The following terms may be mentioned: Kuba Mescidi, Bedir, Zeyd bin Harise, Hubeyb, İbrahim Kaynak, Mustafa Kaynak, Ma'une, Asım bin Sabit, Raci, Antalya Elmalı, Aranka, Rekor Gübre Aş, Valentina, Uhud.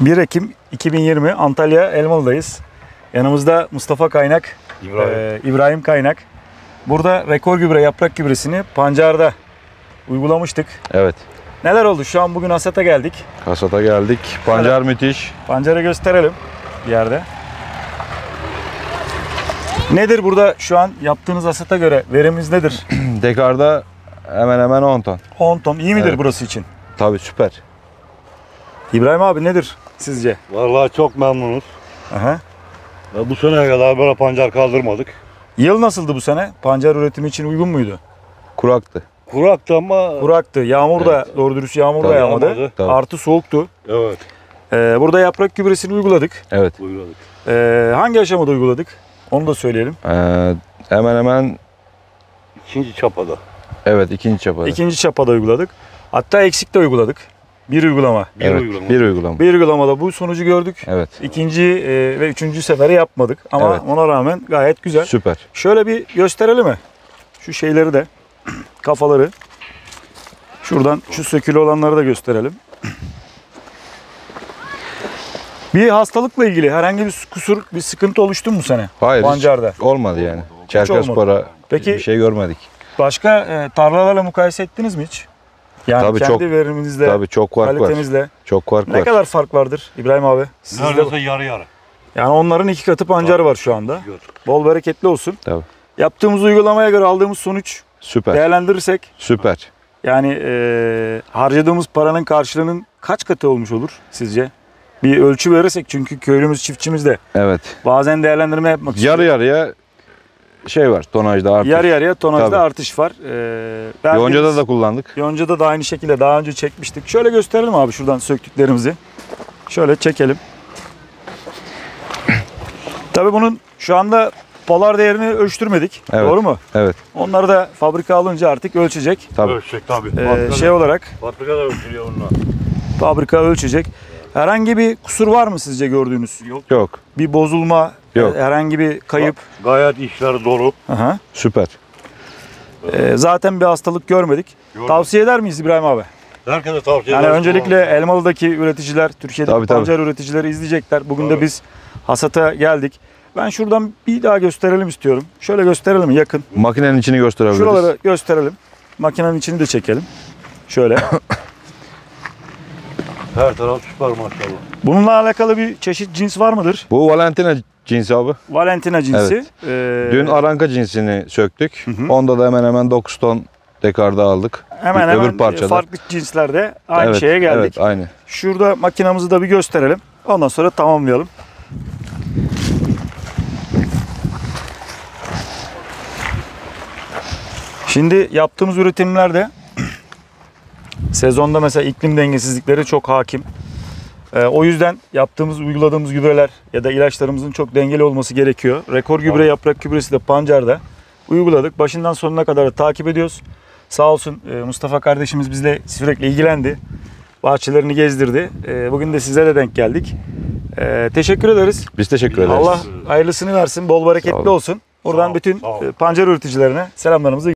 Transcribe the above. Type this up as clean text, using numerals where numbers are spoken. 1 Ekim 2020 Antalya Elmalı'dayız. Yanımızda Mustafa Kaynak, İbrahim Kaynak. Burada rekor gübre, yaprak gübresini pancarda uygulamıştık. Evet. Neler oldu? Şu an bugün hasata geldik. Hasata geldik. Pancar evet. Müthiş. Pancarı gösterelim bir yerde. Nedir burada şu an yaptığınız hasata göre veriminiz nedir? Dekarda hemen hemen 10 ton. 10 ton. İyi midir evet. Burası için? Tabii süper. İbrahim abi nedir sizce? Vallahi çok memnunuz. Aha. Ya bu seneye kadar böyle pancar kaldırmadık. Yıl nasıldı bu sene? Pancar üretimi için uygun muydu? Kuraktı. Kuraktı ama... Kuraktı. Yağmur evet. Da doğru dürüst yağmur tabii da yağmadı. Tabii. Artı soğuktu. Evet. Burada yaprak gübresini uyguladık. Evet. Uyguladık. Hangi aşamada uyguladık? Onu da söyleyelim. Hemen hemen... ikinci çapada. Evet ikinci çapada. İkinci çapada uyguladık. Hatta eksik de uyguladık. Bir uygulama. Bir uygulamada bu sonucu gördük. Evet. İkinci ve üçüncü seferi yapmadık. Ama evet. Ona rağmen gayet güzel. Süper. Şöyle bir gösterelim mi? Şu şeyleri de, kafaları. Şuradan şu sökülü olanları da gösterelim. Bir hastalıkla ilgili herhangi bir kusur, bir sıkıntı oluştu mu bu sene? Hayır. Pancarda. Olmadı yani. Çerkezpara bir şey görmedik. Başka tarlalarla mukayese ettiniz mi hiç? Yani tabii kendi çok, veriminizle, tabii çok fark kalitenizle var. Çok fark ne var. Kadar fark vardır İbrahim abi? Neredeyse yarı yarı. Yani onların 2 katı pancarı tabii. Var şu anda. Bol bereketli olsun. Tabii. Yaptığımız uygulamaya göre aldığımız sonuç süper. Değerlendirirsek. Süper. Yani harcadığımız paranın karşılığının kaç katı olmuş olur sizce? Bir ölçü verirsek çünkü köylümüz, çiftçimiz de evet. Bazen değerlendirme yapmak istiyor. Yarı yarıya. Şey var, tonajda artış. Yarı yarıya tonajda tabii. Artış var. Yonca'da da kullandık. Yonca'da da aynı şekilde daha önce çekmiştik. Şöyle gösterelim abi şuradan söktüklerimizi. Şöyle çekelim. Tabii bunun şu anda polar değerini ölçtürmedik. Evet. Doğru mu? Evet. Onları da fabrika alınca artık ölçecek. Tabii. Ölçecek tabii. Şey olarak. Fabrika da ölçülüyor onunla. Fabrika ölçecek. Herhangi bir kusur var mı sizce gördüğünüz? Yok. Yok. Bir bozulma. Yok. Herhangi bir kayıp. Gayet işler dolu. Aha. Süper. Zaten bir hastalık görmedik. Tavsiye eder miyiz İbrahim abi? Herkese tavsiye ederim. Yani öncelikle Elmalı'daki üreticiler, Türkiye'deki tabii, pancar tabii. Üreticileri izleyecekler. Bugün tabii. De biz hasata geldik. Ben şuradan bir daha gösterelim istiyorum. Şöyle gösterelim yakın. Makinenin içini gösterebiliriz. Şuraları gösterelim. Makinenin içini de çekelim. Şöyle. Her taraf süper maşallah. Bununla alakalı bir çeşit cins var mıdır? Bu Valentina cinsi abi. Valentina cinsi. Evet. Dün Aranka cinsini söktük. Hı hı. Onda da hemen hemen 9 ton dekarda aldık. Hemen öbür parçada. Farklı cinslerde aynı evet, şeye geldik. Evet, aynı. Şurada makinamızı da bir gösterelim. Ondan sonra tamamlayalım. Şimdi yaptığımız üretimlerde sezonda mesela iklim dengesizlikleri çok hakim. O yüzden yaptığımız, uyguladığımız gübreler ya da ilaçlarımızın çok dengeli olması gerekiyor. Rekor gübre, yaprak gübresi de pancarda uyguladık. Başından sonuna kadar takip ediyoruz. Sağ olsun Mustafa kardeşimiz bizle sürekli ilgilendi. Bahçelerini gezdirdi. Bugün de size de denk geldik. Teşekkür ederiz. Biz teşekkür ederiz. Allah hayırlısını versin, bol bereketli olsun. Buradan bütün pancar üreticilerine selamlarımızı